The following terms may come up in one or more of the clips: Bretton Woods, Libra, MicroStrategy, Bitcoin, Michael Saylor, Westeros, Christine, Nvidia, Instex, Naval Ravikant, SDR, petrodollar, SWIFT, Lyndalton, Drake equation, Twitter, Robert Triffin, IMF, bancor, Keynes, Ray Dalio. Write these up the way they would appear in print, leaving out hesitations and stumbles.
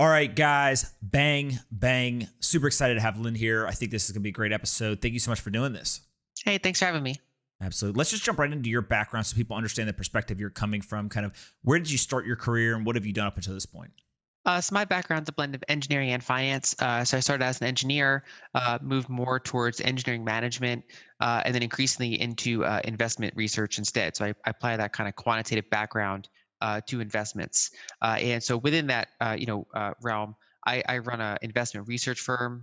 All right, guys, bang, bang. Super excited to have Lynn here. I think this is going to be a great episode. Thank you so much for doing this. Hey, thanks for having me. Absolutely. Let's just jump right into your background so people understand the perspective you're coming from. Kind of where did you start your career and what have you done up until this point? So my background's a blend of engineering and finance. So I started as an engineer, moved more towards engineering management, and then increasingly into investment research instead. So I apply that kind of quantitative background to investments. And so within that, realm, I run an investment research firm.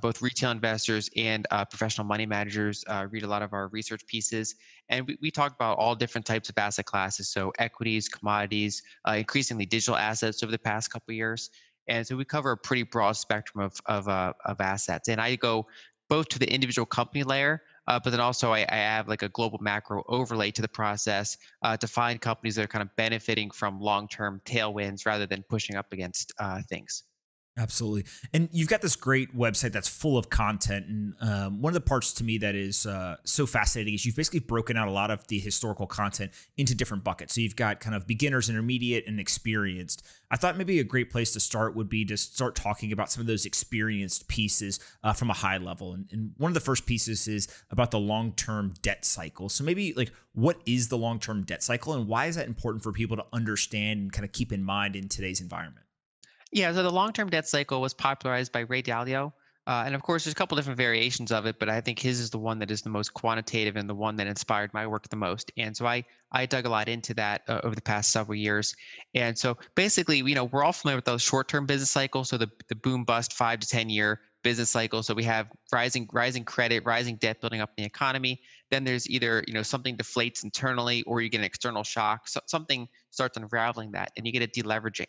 Both retail investors and professional money managers read a lot of our research pieces. And we talk about all different types of asset classes. So equities, commodities, increasingly digital assets over the past couple of years. And so we cover a pretty broad spectrum of assets. And I go both to the individual company layer, but then also I have like a global macro overlay to the process to find companies that are kind of benefiting from long-term tailwinds rather than pushing up against things. Absolutely. And you've got this great website that's full of content. And one of the parts to me that is so fascinating is you've basically broken out a lot of the historical content into different buckets. So you've got kind of beginners, intermediate, and experienced. I thought maybe a great place to start would be to start talking about some of those experienced pieces from a high level. And one of the first pieces is about the long-term debt cycle. So maybe like what is the long-term debt cycle and why is that important for people to understand and kind of keep in mind in today's environment? Yeah, so the long-term debt cycle was popularized by Ray Dalio. And of course, there's a couple different variations of it, but I think his is the one that is the most quantitative and the one that inspired my work the most. And so I dug a lot into that over the past several years. And so basically, we're all familiar with those short-term business cycles. So the boom bust 5 to 10 year business cycle. So we have rising credit, rising debt building up in the economy. Then there's either something deflates internally or you get an external shock. So something starts unraveling that and you get a deleveraging.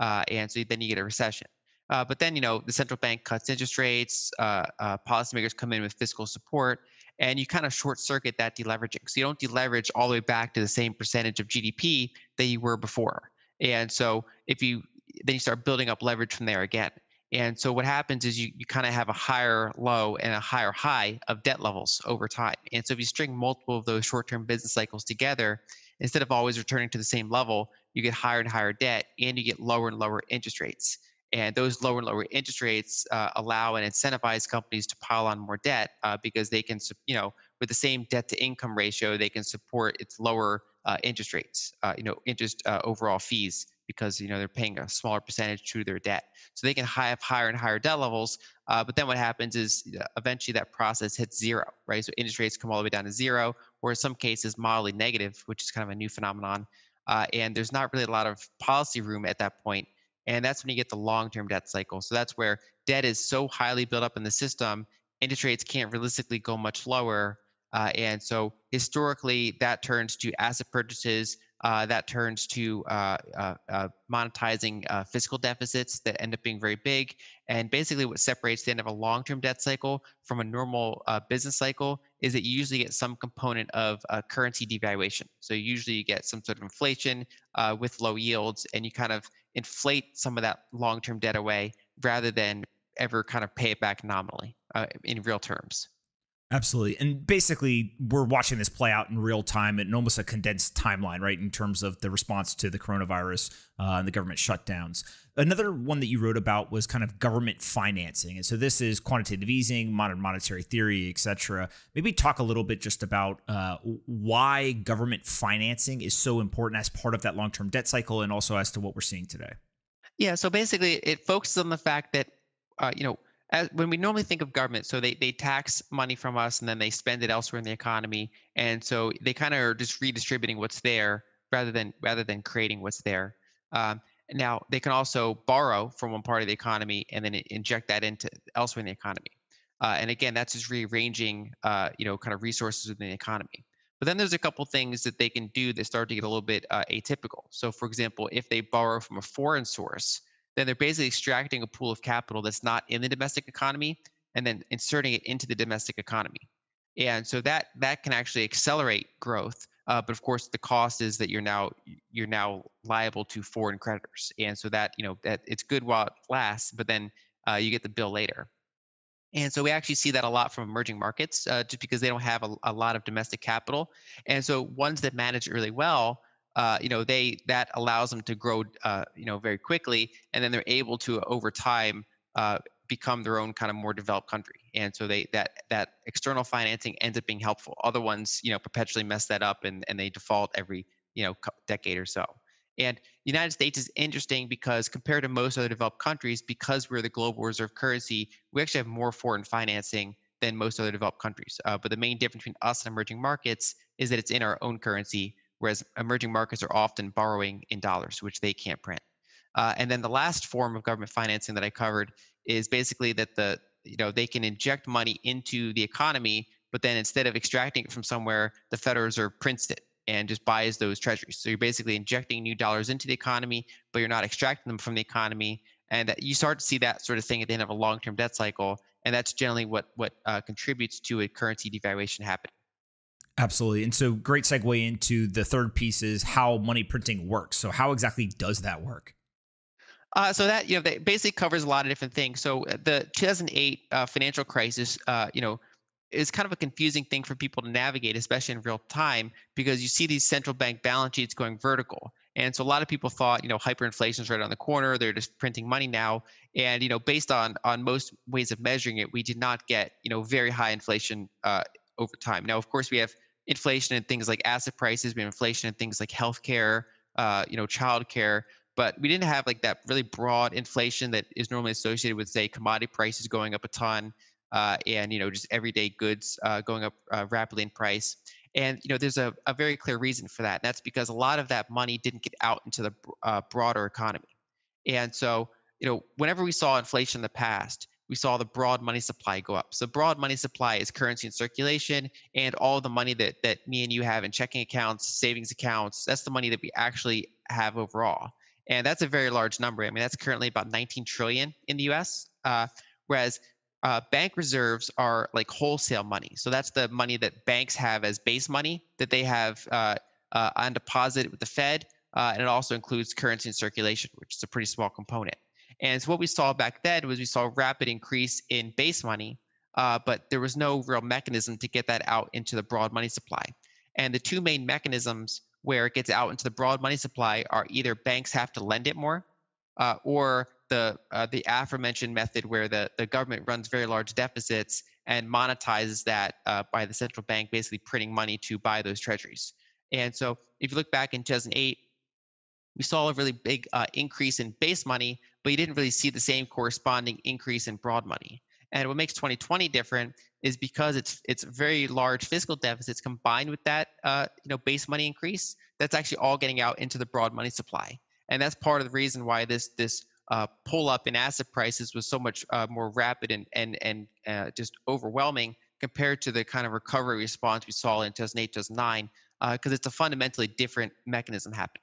And so then you get a recession. But then, the central bank cuts interest rates, policymakers come in with fiscal support, and you kind of short circuit that deleveraging. So you don't deleverage all the way back to the same percentage of GDP that you were before. And so then you start building up leverage from there again. And so what happens is you kind of have a higher low and a higher high of debt levels over time. And so if you string multiple of those short-term business cycles together, instead of always returning to the same level, you get higher and higher debt, and you get lower and lower interest rates. And those lower and lower interest rates allow and incentivize companies to pile on more debt because they can, with the same debt-to-income ratio, they can support its lower interest rates, interest overall fees because, they're paying a smaller percentage to their debt. So they can have higher and higher debt levels, but then what happens is eventually that process hits zero, right? So interest rates come all the way down to zero, or in some cases mildly negative, which is kind of a new phenomenon. And there's not really a lot of policy room at that point. And that's when you get the long-term debt cycle. So that's where debt is so highly built up in the system, interest rates can't realistically go much lower. And so historically, that turns to asset purchases, that turns to monetizing fiscal deficits that end up being very big. And basically what separates the end of a long-term debt cycle from a normal business cycle is that you usually get some component of currency devaluation. So usually you get some sort of inflation with low yields, and you kind of inflate some of that long-term debt away rather than ever kind of pay it back nominally in real terms. Absolutely. And basically, we're watching this play out in real time in almost a condensed timeline, right, in terms of the response to the coronavirus and the government shutdowns. Another one that you wrote about was kind of government financing. And so this is quantitative easing, modern monetary theory, et cetera. Maybe talk a little bit just about why government financing is so important as part of that long-term debt cycle and also as to what we're seeing today. Yeah. So basically, it focuses on the fact that, when we normally think of government, so they tax money from us and then they spend it elsewhere in the economy. And so they kind of are just redistributing what's there rather than creating what's there. Now, they can also borrow from one part of the economy and then inject that into elsewhere in the economy. And again, that's just rearranging, kind of resources within the economy. But then there's a couple things that they can do that start to get a little bit atypical. So, for example, if they borrow from a foreign source, then they're basically extracting a pool of capital that's not in the domestic economy and then inserting it into the domestic economy. And so that can actually accelerate growth. But of course, the cost is that you're now liable to foreign creditors. And so that it's good while it lasts, but then you get the bill later. And so we actually see that a lot from emerging markets just because they don't have a lot of domestic capital. And so ones that manage really well that allows them to grow, very quickly, and then they're able to over time become their own kind of more developed country. And so that external financing ends up being helpful. Other ones, perpetually mess that up and they default every decade or so. And the United States is interesting because compared to most other developed countries, because we're the global reserve currency, we actually have more foreign financing than most other developed countries. But the main difference between us and emerging markets is that it's in our own currency, whereas emerging markets are often borrowing in dollars, which they can't print. And then the last form of government financing that I covered is basically that they can inject money into the economy, but then instead of extracting it from somewhere, the Federal Reserve prints it and just buys those treasuries. So you're basically injecting new dollars into the economy, but you're not extracting them from the economy. And that you start to see that sort of thing at the end of a long-term debt cycle. And that's generally what contributes to a currency devaluation happening. Absolutely. And so great segue into the third piece is how money printing works. So how exactly does that work? So that, that basically covers a lot of different things. So the 2008 financial crisis, is kind of a confusing thing for people to navigate, especially in real time, because you see these central bank balance sheets going vertical. And so a lot of people thought, hyperinflation is right around the corner. They're just printing money now. And, based on most ways of measuring it, we did not get, very high inflation over time. Now, of course, we have inflation in things like asset prices. We have inflation in things like healthcare, childcare. But we didn't have like that really broad inflation that is normally associated with, say, commodity prices going up a ton. And, just everyday goods going up rapidly in price. And, there's a very clear reason for that. And that's because a lot of that money didn't get out into the broader economy. And so, whenever we saw inflation in the past, we saw the broad money supply go up. So broad money supply is currency in circulation and all the money that me and you have in checking accounts, savings accounts. That's the money that we actually have overall. And that's a very large number. I mean, that's currently about 19 trillion in the US, whereas bank reserves are like wholesale money. So that's the money that banks have as base money that they have on deposit with the Fed. And it also includes currency in circulation, which is a pretty small component. And so what we saw back then was we saw a rapid increase in base money, but there was no real mechanism to get that out into the broad money supply. And the two main mechanisms where it gets out into the broad money supply are either banks have to lend it more or the aforementioned method where the government runs very large deficits and monetizes that by the central bank basically printing money to buy those treasuries. And so if you look back in 2008, we saw a really big increase in base money, but you didn't really see the same corresponding increase in broad money. And what makes 2020 different is because it's very large fiscal deficits combined with that base money increase, that's actually all getting out into the broad money supply. And that's part of the reason why this pull up in asset prices was so much more rapid and just overwhelming compared to the kind of recovery response we saw in 2008, 2009, because it's a fundamentally different mechanism happening.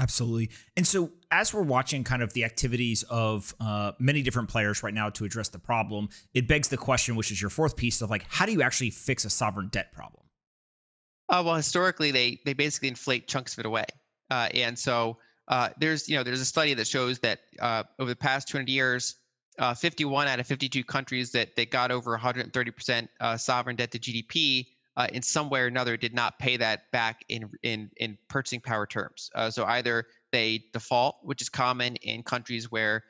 Absolutely. And so as we're watching kind of the activities of many different players right now to address the problem, it begs the question, which is your fourth piece of like, how do you actually fix a sovereign debt problem? Well, historically, they basically inflate chunks of it away. And so there's a study that shows that over the past 200 years, 51 out of 52 countries that got over 130% sovereign debt to GDP in some way or another did not pay that back in purchasing power terms. So either they default, which is common in countries where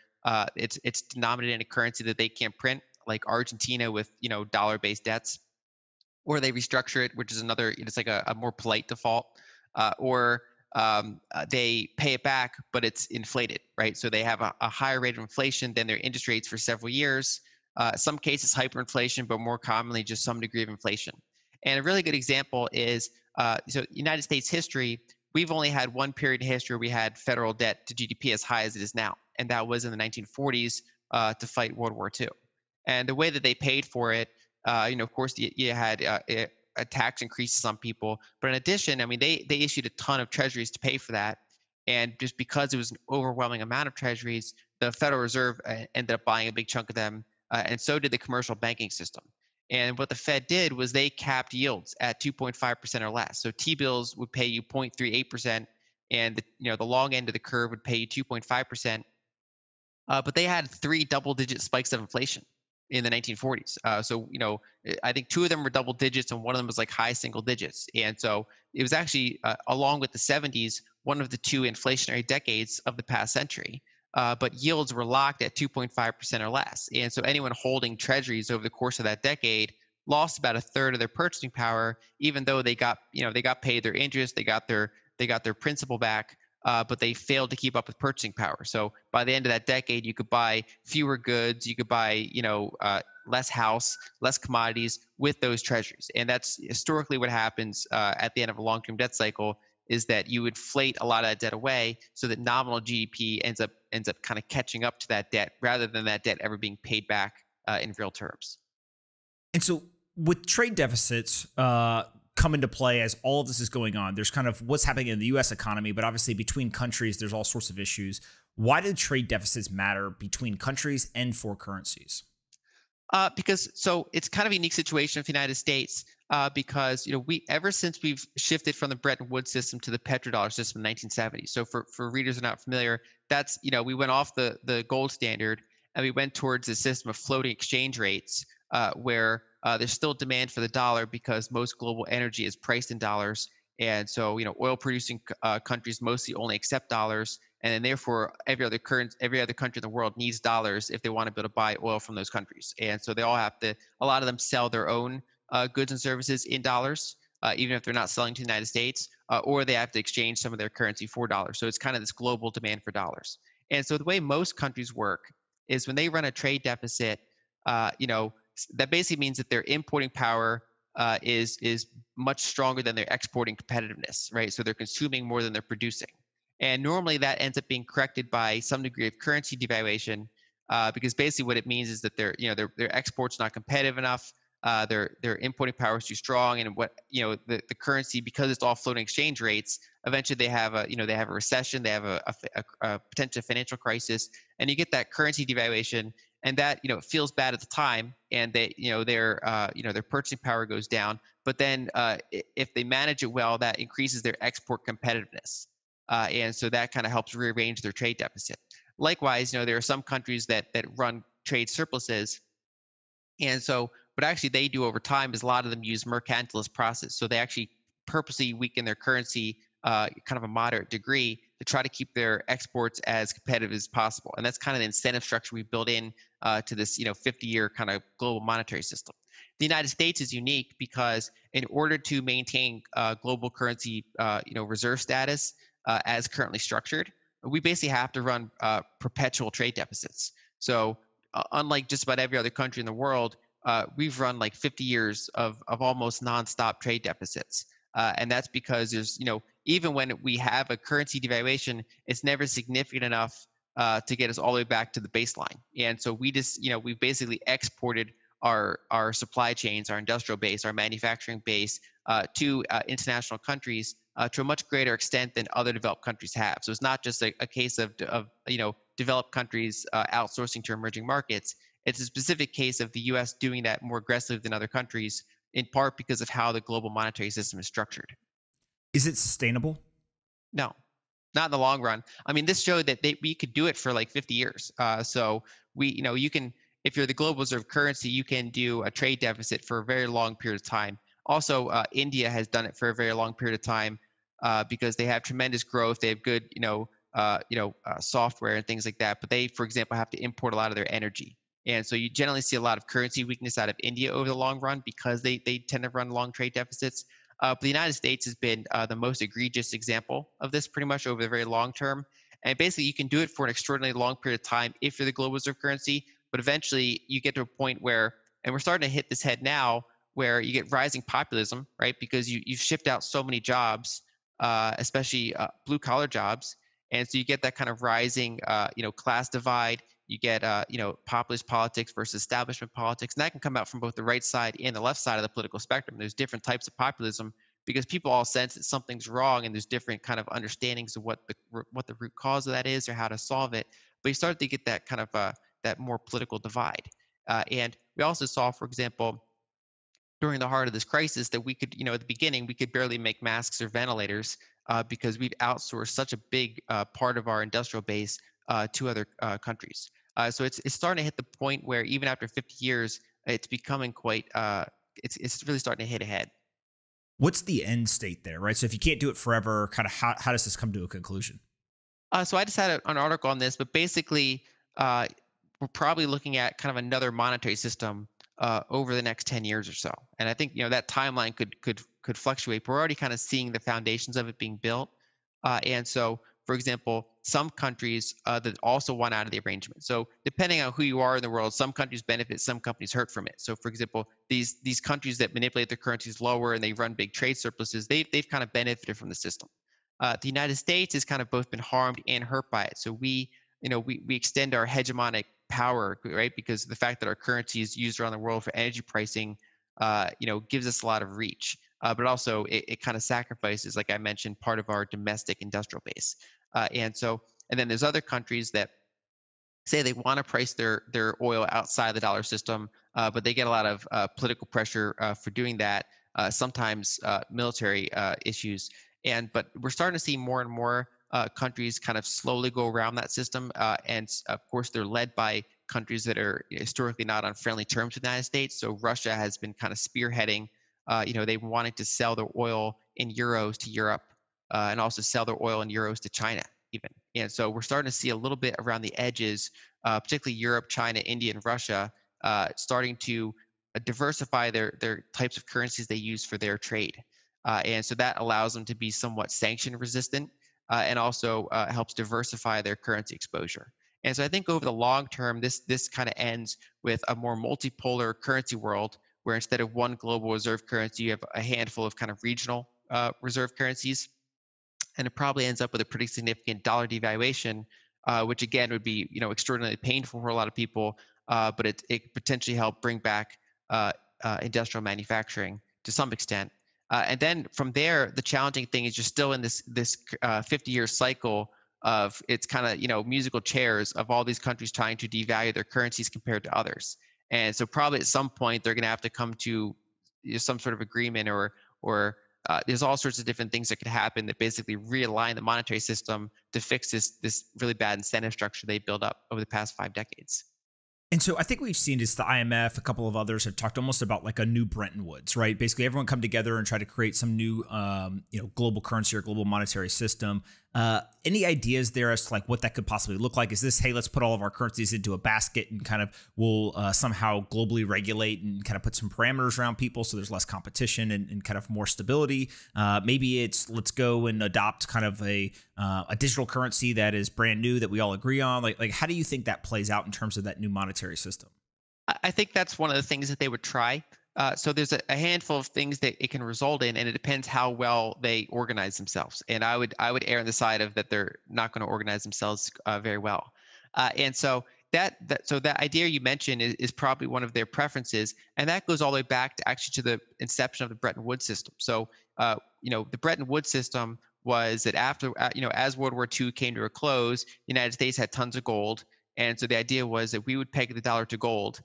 it's denominated in a currency that they can't print, like Argentina with dollar-based debts, or they restructure it, which is another. It's like a more polite default, or they pay it back, but it's inflated, right? So they have a higher rate of inflation than their interest rates for several years. Some cases hyperinflation, but more commonly just some degree of inflation. And a really good example is, so United States history, we've only had one period in history where we had federal debt to GDP as high as it is now. And that was in the 1940s to fight World War II. And the way that they paid for it, of course, you had a tax increase to some people, but in addition, I mean, they issued a ton of treasuries to pay for that, and just because it was an overwhelming amount of treasuries, the Federal Reserve ended up buying a big chunk of them, and so did the commercial banking system. And what the Fed did was they capped yields at 2.5% or less. So T-bills would pay you 0.38%, and the long end of the curve would pay you 2.5%. But they had three double-digit spikes of inflation in the 1940s. So, you know, I think two of them were double digits and one of them was like high single digits. And so it was actually, along with the 70s, one of the two inflationary decades of the past century. But yields were locked at 2.5% or less. And so anyone holding treasuries over the course of that decade lost about a third of their purchasing power, even though they got, you know, they got paid their interest, they got their principal back. But they failed to keep up with purchasing power. So by the end of that decade, you could buy fewer goods, you could buy, you know, less house, less commodities with those treasuries. And that's historically what happens at the end of a long-term debt cycle, is that you inflate a lot of that debt away so that nominal GDP ends up kind of catching up to that debt rather than that debt ever being paid back in real terms. And so with trade deficits, come into play as all of this is going on. There's kind of what's happening in the U.S. economy, but obviously between countries, there's all sorts of issues. Why do trade deficits matter between countries and for currencies? Because so it's kind of a unique situation of the United States because, you know, we ever since we've shifted from the Bretton Woods system to the petrodollar system in 1970. So for readers who are not familiar, that's, you know, we went off the gold standard and we went towards a system of floating exchange rates where there's still demand for the dollar because most global energy is priced in dollars. And so, you know, oil-producing countries mostly only accept dollars. And then therefore, every other country in the world needs dollars if they want to be able to buy oil from those countries. And so they all have to – a lot of them sell their own goods and services in dollars, even if they're not selling to the United States, or they have to exchange some of their currency for dollars. So it's kind of this global demand for dollars. And so the way most countries work is when they run a trade deficit, you know, that basically means that their importing power is much stronger than their exporting competitiveness, right? So they're consuming more than they're producing. And normally that ends up being corrected by some degree of currency devaluation because basically what it means is that their, you know, their exports not competitive enough, their importing power is too strong, and what, you know, the currency, because it's all floating exchange rates, eventually they have a, you know, they have a recession, they have a potential financial crisis, and you get that currency devaluation. And that, you know, it feels bad at the time, and they, you know, their purchasing power goes down. But then, if they manage it well, that increases their export competitiveness, and so that kind of helps rearrange their trade deficit. Likewise, you know, there are some countries that run trade surpluses, and so what actually they do over time is a lot of them use mercantilist process. So they actually purposely weaken their currency, kind of a moderate degree, to try to keep their exports as competitive as possible. And that's kind of the incentive structure we built in to this, you know, 50-year kind of global monetary system. The United States is unique because in order to maintain global currency, you know, reserve status as currently structured, we basically have to run perpetual trade deficits. So unlike just about every other country in the world, we've run like 50 years of almost nonstop trade deficits. And that's because there's, you know, even when we have a currency devaluation, it's never significant enough to get us all the way back to the baseline. And so we just, you know, we basically exported our supply chains, our industrial base, our manufacturing base to international countries to a much greater extent than other developed countries have. So it's not just a case of you know, developed countries outsourcing to emerging markets. It's a specific case of the U.S. doing that more aggressively than other countries, in part because of how the global monetary system is structured. Is it sustainable? No, not in the long run. I mean, this showed that we could do it for like 50 years. So we, you know, you can, if you're the global reserve currency, you can do a trade deficit for a very long period of time. Also, India has done it for a very long period of time because they have tremendous growth. They have good, software and things like that. But they, for example, have to import a lot of their energy. And so you generally see a lot of currency weakness out of India over the long run because they tend to run long trade deficits. But the United States has been the most egregious example of this pretty much over the very long term. And basically, you can do it for an extraordinarily long period of time if you're the global reserve currency. But eventually, you get to a point where, and we're starting to hit this head now, where you get rising populism, right? Because you've shipped out so many jobs, especially blue-collar jobs. And so you get that kind of rising, class divide. You get, populist politics versus establishment politics. And that can come out from both the right side and the left side of the political spectrum. There's different types of populism because people all sense that something's wrong, and there's different kind of understandings of what the root cause of that is or how to solve it. But you start to get that kind of that more political divide. And we also saw, for example, during the heart of this crisis that we could, you know, at the beginning, we could barely make masks or ventilators because we've outsourced such a big part of our industrial base to other countries. So it's starting to hit the point where even after 50 years, it's becoming quite, it's really starting to hit a head. What's the end state there, right? So if you can't do it forever, kind of how does this come to a conclusion? So I just had an article on this, but basically we're probably looking at kind of another monetary system over the next 10 years or so. And I think, you know, that timeline could fluctuate, but we're already kind of seeing the foundations of it being built. And so, for example, some countries that also want out of the arrangement. So depending on who you are in the world, some countries benefit, some companies hurt from it. So for example, these countries that manipulate their currencies lower and they run big trade surpluses, they've kind of benefited from the system. The United States has kind of both been harmed and hurt by it. So we extend our hegemonic power, right? Because the fact that our currency is used around the world for energy pricing, gives us a lot of reach. But also it kind of sacrifices, like I mentioned, part of our domestic industrial base. And then there's other countries that say they want to price their oil outside the dollar system, but they get a lot of political pressure for doing that, sometimes military issues. But we're starting to see more and more countries kind of slowly go around that system. And of course, they're led by countries that are historically not on friendly terms with the United States. So Russia has been kind of spearheading. They wanted to sell their oil in euros to Europe and also sell their oil in euros to China even. And so we're starting to see a little bit around the edges, particularly Europe, China, India, and Russia, starting to diversify their types of currencies they use for their trade. And so that allows them to be somewhat sanction resistant and also helps diversify their currency exposure. And so I think over the long term, this kind of ends with a more multipolar currency world, where instead of one global reserve currency, you have a handful of kind of regional reserve currencies. And it probably ends up with a pretty significant dollar devaluation, which again would be, extraordinarily painful for a lot of people, but it potentially helped bring back industrial manufacturing to some extent. And then from there, the challenging thing is you're still in this 50-year cycle of it's kind of, musical chairs of all these countries trying to devalue their currencies compared to others. And so probably at some point they're going to have to come to some sort of agreement or there's all sorts of different things that could happen that basically realign the monetary system to fix this really bad incentive structure they built up over the past 5 decades. And so I think we've seen this, the IMF, a couple of others have talked almost about like a new Bretton Woods, right? Basically everyone come together and try to create some new, global currency or global monetary system. Any ideas there as to like what that could possibly look like? Is this, hey, let's put all of our currencies into a basket and kind of we'll somehow globally regulate and kind of put some parameters around people so there's less competition and kind of more stability? Maybe it's let's go and adopt kind of a digital currency that is brand new that we all agree on. Like how do you think that plays out in terms of that new monetary system? I think that's one of the things that they would try. So there's a handful of things that it can result in, and it depends how well they organize themselves. And I would err on the side of that they're not going to organize themselves very well. And so that idea you mentioned is probably one of their preferences, and that goes all the way back to actually to the inception of the Bretton Woods system. So the Bretton Woods system was that after as World War II came to a close, the United States had tons of gold, and so the idea was that we would peg the dollar to gold.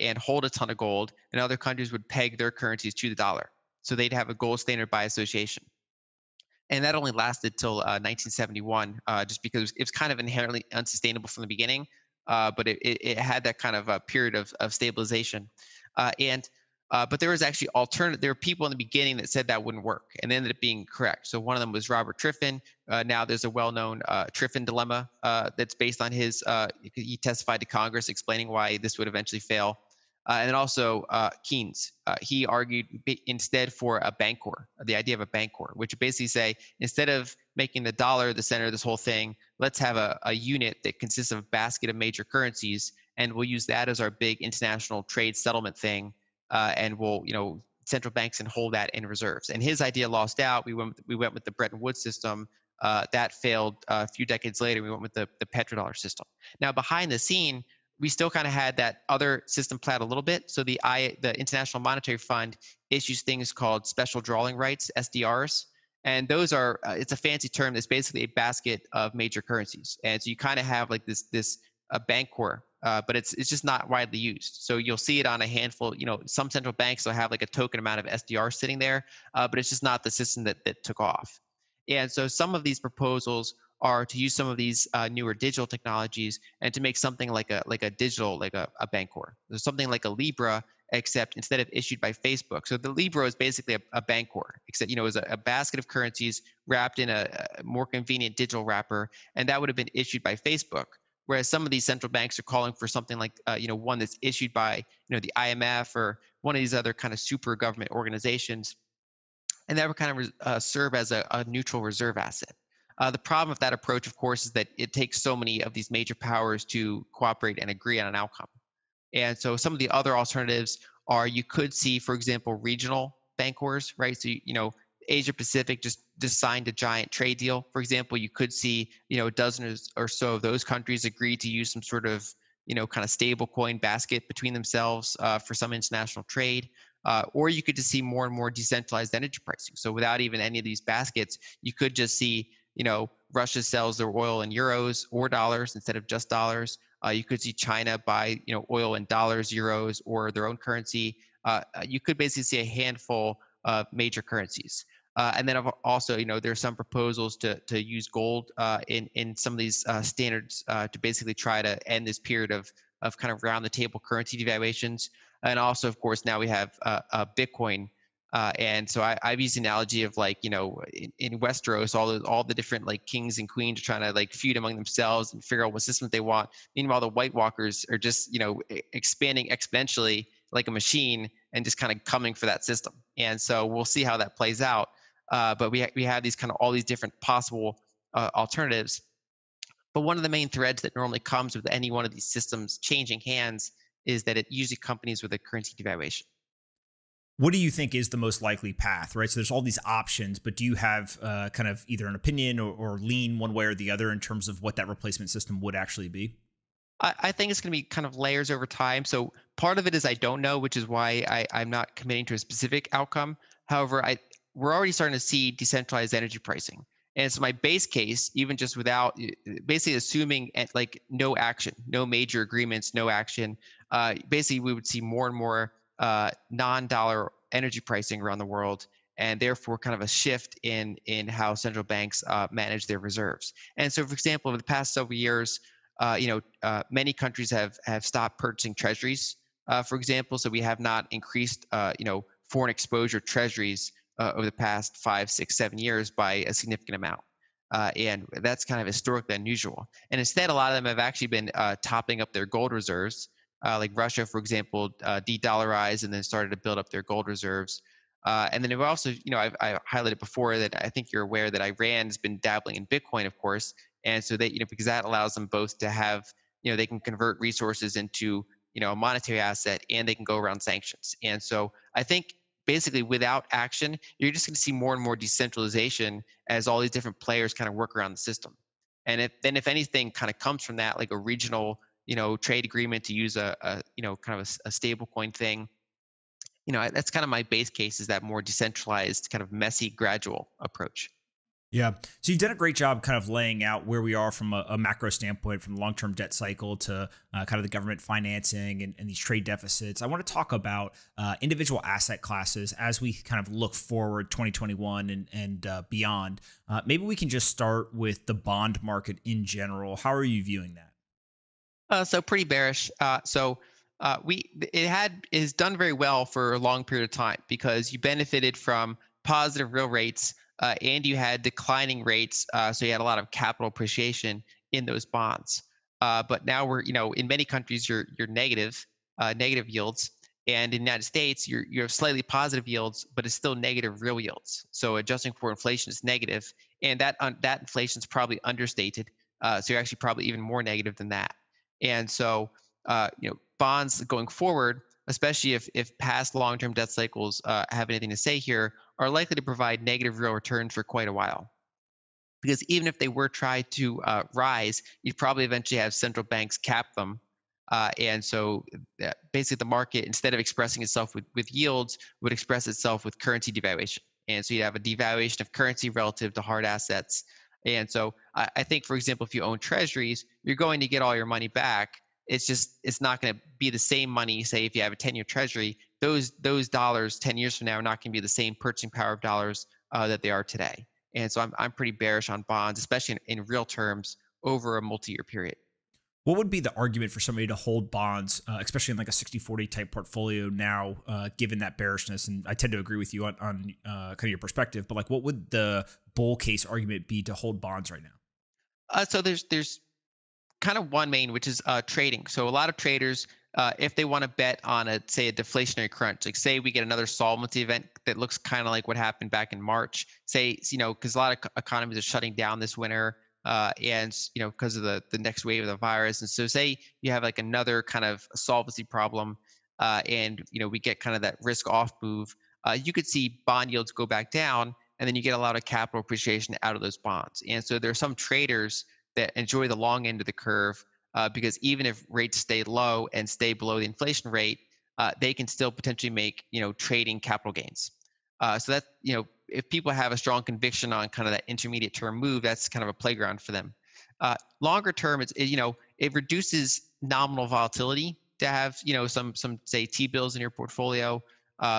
And hold a ton of gold, and other countries would peg their currencies to the dollar. So they'd have a gold standard by association. And that only lasted till 1971, just because it was kind of inherently unsustainable from the beginning, but it had that kind of a period of stabilization. But there was actually there were people in the beginning that said that wouldn't work, and they ended up being correct. So one of them was Robert Triffin. Now there's a well-known Triffin dilemma that's based on his he testified to Congress explaining why this would eventually fail. And then also Keynes. He argued instead for a bancor, the idea of a bancor, which would basically say instead of making the dollar the center of this whole thing, let's have a unit that consists of a basket of major currencies, and we'll use that as our big international trade settlement thing. And we'll, central banks and hold that in reserves. And his idea lost out. We went with the Bretton Woods system. That failed a few decades later. We went with the petrodollar system. Now, behind the scene, we still kind of had that other system played out a little bit. So the International Monetary Fund issues things called special drawing rights, SDRs. And those are, it's a fancy term that's basically a basket of major currencies. And so you kind of have like this bancor. But it's just not widely used. So you'll see it on a handful, some central banks will have like a token amount of SDR sitting there, but it's just not the system that took off. And so some of these proposals are to use some of these newer digital technologies and to make something like a Bancor. There's something like a Libra, except instead of issued by Facebook. So the Libra is basically a Bancor, except, you know, it was a basket of currencies wrapped in a more convenient digital wrapper, and that would have been issued by Facebook. Whereas some of these central banks are calling for something like, one that's issued by, the IMF or one of these other kind of super government organizations, and that would kind of serve as a neutral reserve asset. The problem with that approach, of course, is that it takes so many of these major powers to cooperate and agree on an outcome. And so some of the other alternatives are you could see, for example, regional Bancors, right? So, Asia Pacific just signed a giant trade deal. For example, you could see, a dozen or so of those countries agree to use some sort of, kind of stable coin basket between themselves for some international trade. Or you could just see more and more decentralized energy pricing. So without even any of these baskets, you could just see, Russia sells their oil in euros or dollars instead of just dollars. You could see China buy, oil in dollars, euros, or their own currency. You could basically see a handful of major currencies. And then also, there's some proposals to use gold in some of these standards to basically try to end this period of kind of round-the-table currency devaluations. And also, of course, now we have Bitcoin. And so I've used the analogy of in Westeros, all the different kings and queens are trying to feud among themselves and figure out what system they want. Meanwhile, the White Walkers are just, expanding exponentially like a machine and just kind of coming for that system. And so we'll see how that plays out. But we have these kind of all these different possible alternatives. But one of the main threads that normally comes with any one of these systems changing hands is that it usually accompanies with a currency devaluation. What do you think is the most likely path, right? So there's all these options, but do you have kind of either an opinion or lean one way or the other in terms of what that replacement system would actually be? I think it's going to be kind of layers over time. So part of it is I don't know, which is why I'm not committing to a specific outcome. However, we're already starting to see decentralized energy pricing. And so my base case, even just without basically assuming no action, no major agreements, no action, basically we would see more and more non-dollar energy pricing around the world, and therefore kind of a shift in how central banks manage their reserves. And so, for example, over the past several years, many countries have stopped purchasing treasuries, for example. So we have not increased, foreign exposure treasuries over the past 5, 6, 7 years by a significant amount. And that's kind of historically unusual. And instead, a lot of them have actually been topping up their gold reserves. Like Russia, for example, de-dollarized and then started to build up their gold reserves. And then we also, I highlighted before that I think you're aware that Iran has been dabbling in Bitcoin, of course. And so that, because that allows them both to have, they can convert resources into, a monetary asset, and they can go around sanctions. And so I think basically without action, you're just going to see more and more decentralization as all these different players kind of work around the system. And if anything kind of comes from that, like a regional trade agreement to use a stable coin thing. That's kind of my base case, is that more decentralized, kind of messy, gradual approach. Yeah. So you've done a great job kind of laying out where we are from a macro standpoint, from the long-term debt cycle to kind of the government financing and these trade deficits. I want to talk about individual asset classes as we kind of look forward 2021 and beyond. Maybe we can just start with the bond market in general. How are you viewing that? So pretty bearish. It has done very well for a long period of time because you benefited from positive real rates and you had declining rates. So you had a lot of capital appreciation in those bonds. But now we're, in many countries you're negative yields, and in the United States you have slightly positive yields, but it's still negative real yields. So adjusting for inflation is negative, and that inflation is probably understated. So you're actually probably even more negative than that. And so, bonds going forward, especially if past long-term debt cycles have anything to say here, are likely to provide negative real returns for quite a while. Because even if they were tried to rise, you'd probably eventually have central banks cap them. And so basically the market, instead of expressing itself with yields, would express itself with currency devaluation. And so you have a devaluation of currency relative to hard assets. And so I think, for example, if you own treasuries, you're going to get all your money back. It's not going to be the same money. Say if you have a 10-year treasury, those dollars 10 years from now are not going to be the same purchasing power of dollars that they are today. And so I'm pretty bearish on bonds, especially in real terms over a multi-year period. What would be the argument for somebody to hold bonds, especially in like a 60-40 type portfolio now, given that bearishness? And I tend to agree with you on kind of your perspective, but like, what would the bull case argument be to hold bonds right now? So there's kind of one main, which is trading. So a lot of traders, if they want to bet on a, say, a deflationary crunch, like say we get another solvency event that looks kind of like what happened back in March, say, you know, because a lot of economies are shutting down this winter. And, you know, because of the next wave of the virus. And so say you have like another kind of solvency problem and, you know, we get kind of that risk off move, you could see bond yields go back down and then you get a lot of capital appreciation out of those bonds. And so there are some traders that enjoy the long end of the curve because even if rates stay low and stay below the inflation rate, they can still potentially make, you know, trading capital gains. So that, you know, if people have a strong conviction on kind of that intermediate term move, that's kind of a playground for them. Longer term, you know, it reduces nominal volatility to have, you know, some say T-bills in your portfolio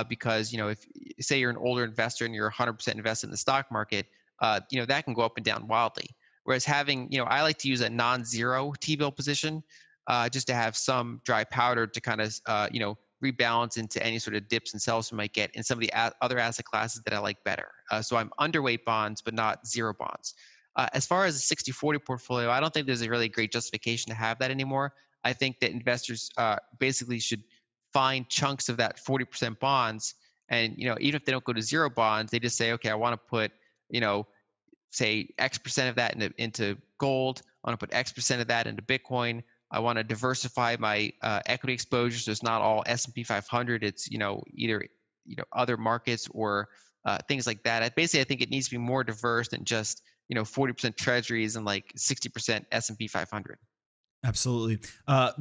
because, you know, if say you're an older investor and you're 100% invested in the stock market, you know, that can go up and down wildly. Whereas having, you know, I like to use a non-zero T-bill position just to have some dry powder to kind of, you know, rebalance into any sort of dips and sells we might get in some of the other asset classes that I like better. So I'm underweight bonds, but not zero bonds. As far as a 60-40 portfolio, I don't think there's a really great justification to have that anymore. I think that investors basically should find chunks of that 40% bonds. And, you know, even if they don't go to zero bonds, they just say, okay, I want to put, you know, say X% of that into gold. I want to put X% of that into Bitcoin. I want to diversify my equity exposure, so it's not all S&P 500. It's, you know, either, you know, other markets or things like that. I think it needs to be more diverse than just, you know, 40% treasuries and like 60% S&P 500. Absolutely.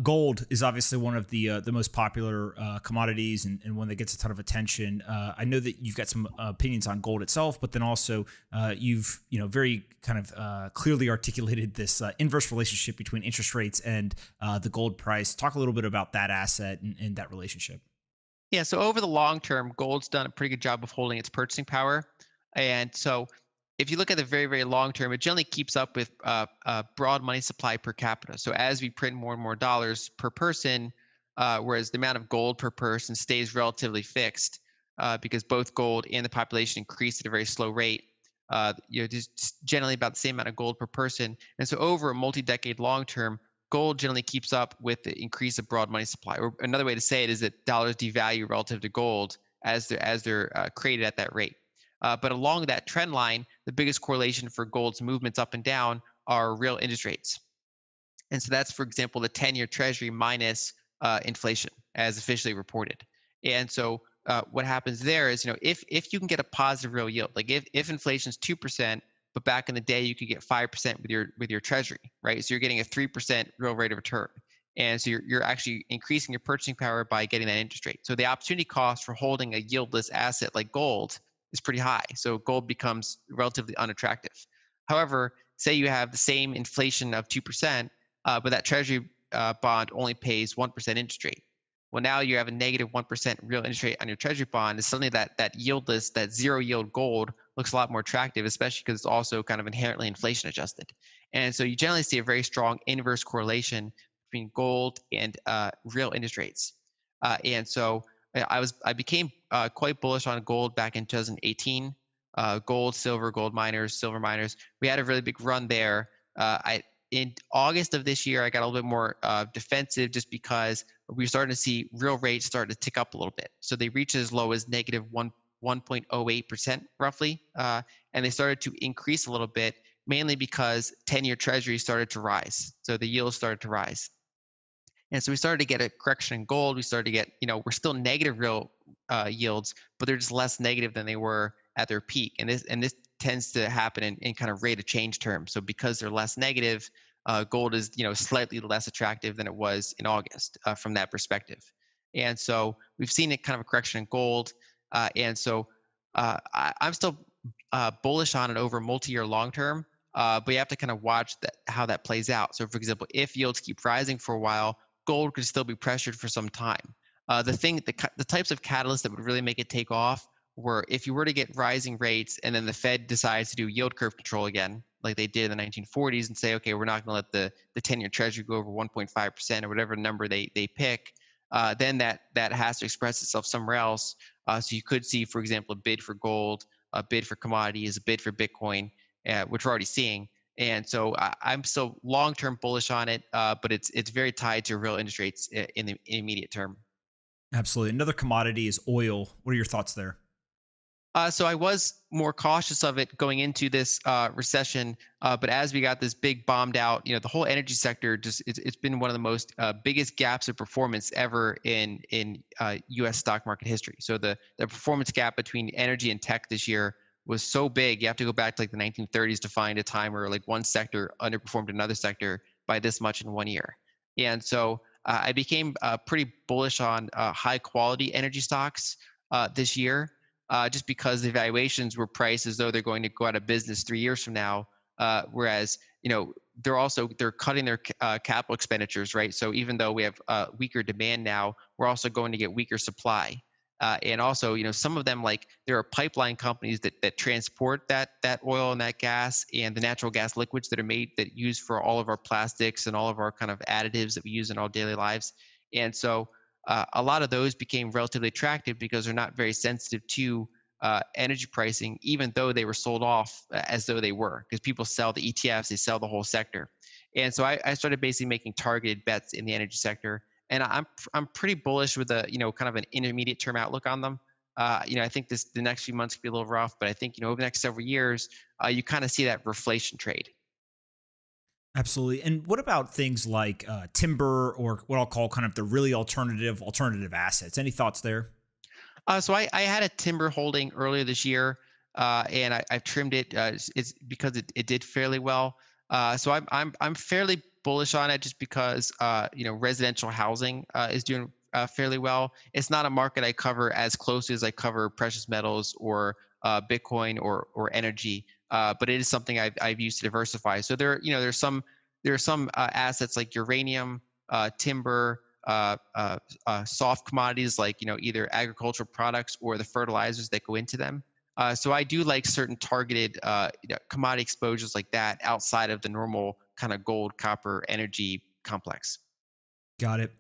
Gold is obviously one of the most popular commodities and one that gets a ton of attention. I know that you've got some opinions on gold itself, but then also you've, you know, very kind of clearly articulated this inverse relationship between interest rates and the gold price. Talk a little bit about that asset and that relationship. Yeah. So over the long term, gold's done a pretty good job of holding its purchasing power. And so if you look at the very, very long term, it generally keeps up with broad money supply per capita. So as we print more and more dollars per person, whereas the amount of gold per person stays relatively fixed because both gold and the population increase at a very slow rate, you know, just generally about the same amount of gold per person. And so over a multi-decade long term, gold generally keeps up with the increase of broad money supply. Or another way to say it is that dollars devalue relative to gold as they're created at that rate. But along that trend line, the biggest correlation for gold's movements up and down are real interest rates. And so that's, for example, the 10-year treasury minus inflation as officially reported. And so what happens there is, you know, if you can get a positive real yield, like if inflation's 2%, but back in the day you could get 5% with your treasury, right? So you're getting a 3% real rate of return. And so you're actually increasing your purchasing power by getting that interest rate. So the opportunity cost for holding a yieldless asset like gold is pretty high. So gold becomes relatively unattractive. However, say you have the same inflation of 2%, but that treasury bond only pays 1% interest rate. Well, now you have a negative 1% real interest rate on your treasury bond, and suddenly that yieldless, that zero yield gold looks a lot more attractive, especially because it's also kind of inherently inflation adjusted. And so you generally see a very strong inverse correlation between gold and real interest rates. And so I became quite bullish on gold back in 2018. Gold, silver miners. We had a really big run there. In August of this year, I got a little bit more defensive just because we were starting to see real rates start to tick up a little bit. So they reached as low as negative 1.08% roughly, and they started to increase a little bit, mainly because 10-year treasury started to rise. So the yield started to rise. And so we started to get a correction in gold. We started to get, you know, we're still negative real yields, but they're just less negative than they were at their peak. And this tends to happen in kind of rate of change terms. So because they're less negative, gold is, you know, slightly less attractive than it was in August from that perspective. And so we've seen it kind of a correction in gold. And so I'm still bullish on it over multi-year long term, but you have to kind of watch how that plays out. So, for example, if yields keep rising for a while, gold could still be pressured for some time. The types of catalysts that would really make it take off were if you were to get rising rates and then the Fed decides to do yield curve control again, like they did in the 1940s, and say, okay, we're not going to let the 10-year treasury go over 1.5% or whatever number they pick, then that has to express itself somewhere else. So you could see, for example, a bid for gold, a bid for commodities, a bid for Bitcoin, which we're already seeing. And so I'm still long-term bullish on it, but it's very tied to real interest rates in the immediate term. Absolutely. Another commodity is oil. What are your thoughts there? So I was more cautious of it going into this recession, but as we got this big bombed out, you know, the whole energy sector it's been one of the most biggest gaps of performance ever in U.S. stock market history. So the performance gap between energy and tech this year was so big, you have to go back to like the 1930s to find a time where like one sector underperformed another sector by this much in 1 year. And so I became pretty bullish on high quality energy stocks this year, just because the valuations were priced as though they're going to go out of business 3 years from now. Whereas, you know, they're cutting their capital expenditures, right? So even though we have weaker demand now, we're also going to get weaker supply. And also, you know, some of them, like there are pipeline companies that transport that oil and that gas and the natural gas liquids that are made that used for all of our plastics and all of our kind of additives that we use in our daily lives. And so a lot of those became relatively attractive because they're not very sensitive to energy pricing, even though they were sold off as though they were, because people sell the ETFs, they sell the whole sector. And so I started basically making targeted bets in the energy sector. And I'm pretty bullish with a, you know, kind of an intermediate term outlook on them. You know, I think the next few months could be a little rough, but I think, you know, over the next several years, you kind of see that reflation trade. Absolutely. And what about things like timber, or what I'll call kind of the really alternative assets? Any thoughts there? So I had a timber holding earlier this year, and I've trimmed it. It's because it did fairly well. So I'm fairly bullish on it, just because you know, residential housing is doing fairly well. It's not a market I cover as closely as I cover precious metals or Bitcoin or energy, but it is something I've used to diversify. So there are some assets like uranium, timber, soft commodities like, you know, either agricultural products or the fertilizers that go into them. So I do like certain targeted you know, commodity exposures like that outside of the normal kind of gold, copper, energy complex. Got it.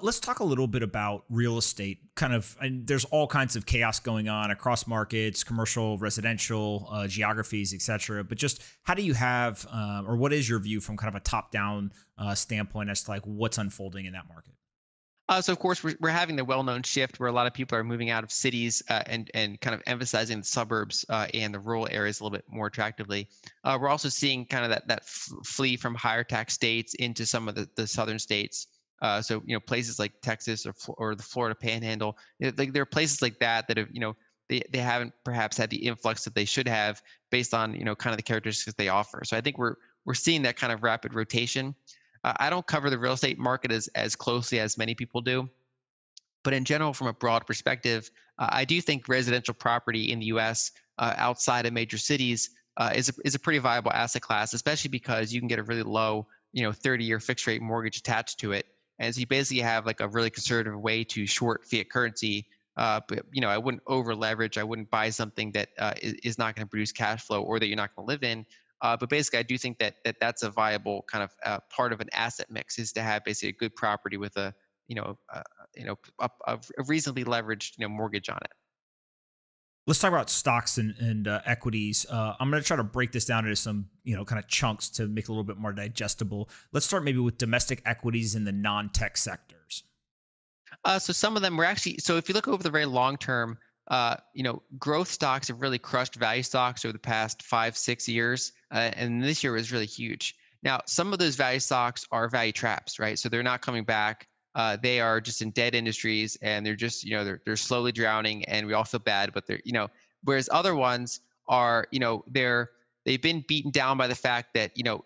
Let's talk a little bit about real estate. And there's all kinds of chaos going on across markets, commercial, residential, geographies, et cetera. But just how do you have, or what is your view from kind of a top-down standpoint as to like what's unfolding in that market? So of course, we're having the well-known shift where a lot of people are moving out of cities and kind of emphasizing the suburbs and the rural areas a little bit more attractively. We're also seeing kind of that flee from higher tax states into some of the southern states. So, you know, places like Texas or the Florida Panhandle, there are places like that have, you know, they haven't perhaps had the influx that they should have based on, you know, kind of the characteristics they offer. So I think we're seeing that kind of rapid rotation. I don't cover the real estate market as closely as many people do, but in general, from a broad perspective, I do think residential property in the U.S. Outside of major cities is a pretty viable asset class, especially because you can get a really low, you know, 30-year fixed rate mortgage attached to it, and so you basically have like a really conservative way to short fiat currency. But you know, I wouldn't over leverage. I wouldn't buy something that is not going to produce cash flow or that you're not going to live in. But basically, I do think that's a viable kind of part of an asset mix, is to have basically a good property with a, you know, a reasonably leveraged, you know, mortgage on it. Let's talk about stocks and equities. I'm going to try to break this down into some, you know, kind of chunks to make it a little bit more digestible. Let's start maybe with domestic equities in the non-tech sectors. So some of them were actually, so if you look over the very long term, you know, growth stocks have really crushed value stocks over the past 5-6 years. And this year was really huge. Now, some of those value stocks are value traps, right? So they're not coming back. They are just in dead industries, and they're just, you know, they're slowly drowning, and we all feel bad, but they're, you know, whereas other ones are, you know, they've been beaten down by the fact that, you know,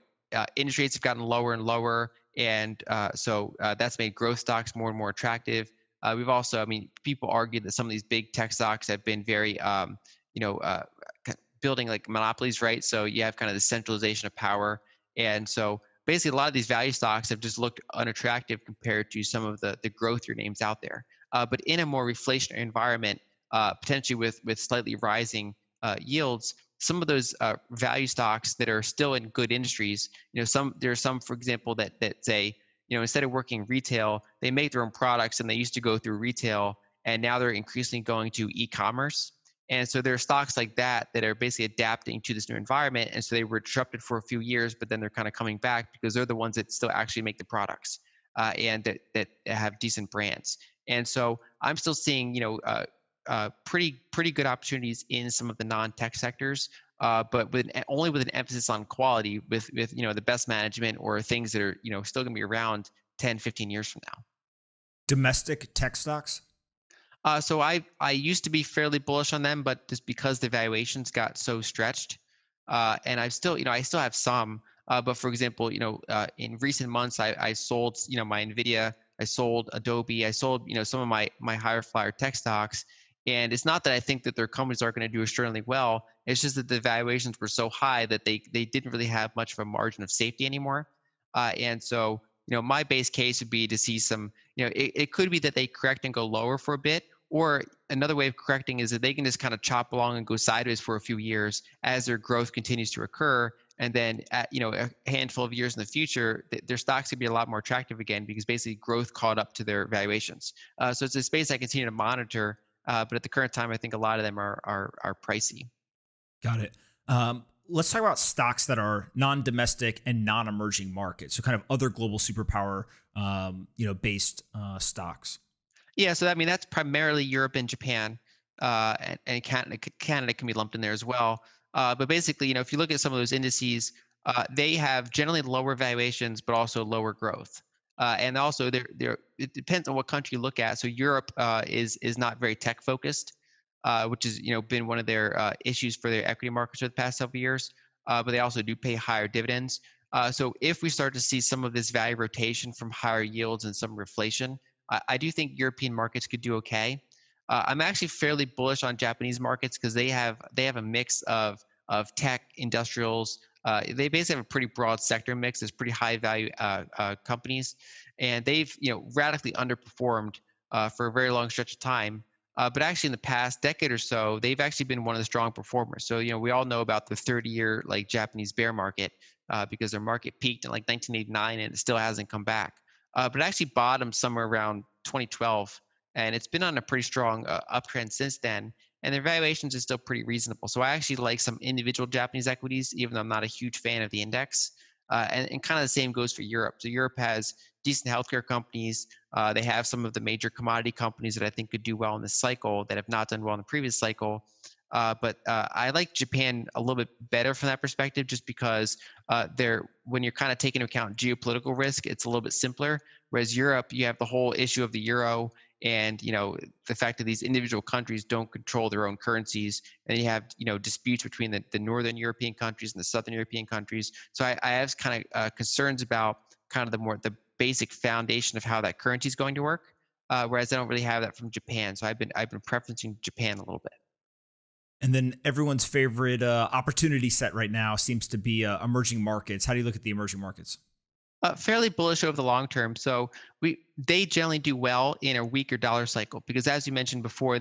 interest rates have gotten lower and lower. And so that's made growth stocks more and more attractive. We've also, I mean, people argue that some of these big tech stocks have been very, you know, building like monopolies, right? So you have kind of the centralization of power. And so basically a lot of these value stocks have just looked unattractive compared to some of the growthier names out there. But in a more reflationary environment, potentially with slightly rising yields, some of those value stocks that are still in good industries, there are some, for example, that say, instead of working retail, they make their own products, and they used to go through retail, and now they're increasingly going to e-commerce. And so there are stocks like that that are basically adapting to this new environment. And so they were disrupted for a few years, but then they're kind of coming back because they're the ones that still actually make the products and that have decent brands. And so I'm still seeing, pretty good opportunities in some of the non-tech sectors, but only with an emphasis on quality, with the best management or things that are still going to be around 10, 15 years from now. Domestic tech stocks. So I used to be fairly bullish on them, but just because the valuations got so stretched, and I've still I still have some, but for example in recent months I sold my Nvidia, I sold Adobe, I sold some of my higher flyer tech stocks. And it's not that I think that their companies are going to do extremely well. It's just that the valuations were so high that they didn't really have much of a margin of safety anymore. And so, my base case would be to see some, it could be that they correct and go lower for a bit. Or another way of correcting is that they can just kind of chop along and go sideways for a few years as their growth continues to occur. And then, a handful of years in the future, their stocks could be a lot more attractive again because basically growth caught up to their valuations. So it's a space I continue to monitor. But at the current time, I think a lot of them are pricey. Got it. Let's talk about stocks that are non-domestic and non-emerging markets. So kind of other global superpower, based stocks. Yeah. So that's primarily Europe and Japan, and Canada can be lumped in there as well. But basically, if you look at some of those indices, they have generally lower valuations, but also lower growth. And also, it depends on what country you look at. So Europe is not very tech focused, which has been one of their issues for their equity markets for the past several years. But they also do pay higher dividends. So if we start to see some of this value rotation from higher yields and some reflation, I do think European markets could do okay. I'm actually fairly bullish on Japanese markets because they have a mix of tech, industrials. They basically have a pretty broad sector mix. There's pretty high value companies, and they've radically underperformed for a very long stretch of time. But actually, in the past decade or so, they've actually been one of the strong performers. So we all know about the 30-year Japanese bear market because their market peaked in 1989 and it still hasn't come back. But it actually bottomed somewhere around 2012, and it's been on a pretty strong uptrend since then. And their valuations are still pretty reasonable. So I actually like some individual Japanese equities, even though I'm not a huge fan of the index. And kind of the same goes for Europe. So Europe has decent healthcare companies. They have some of the major commodity companies that I think could do well in this cycle that have not done well in the previous cycle. But I like Japan a little bit better from that perspective, just because when you're kind of taking into account geopolitical risk, it's a little bit simpler. Whereas Europe, you have the whole issue of the euro, and the fact that these individual countries don't control their own currencies, and you have disputes between the northern European countries and the southern European countries. So I have kind of concerns about kind of the basic foundation of how that currency is going to work, whereas I don't really have that from Japan. So I've been preferencing Japan a little bit. And then everyone's favorite opportunity set right now seems to be emerging markets. How do you look at the emerging markets? Fairly bullish over the long term. So they generally do well in a weaker dollar cycle because, as you mentioned before,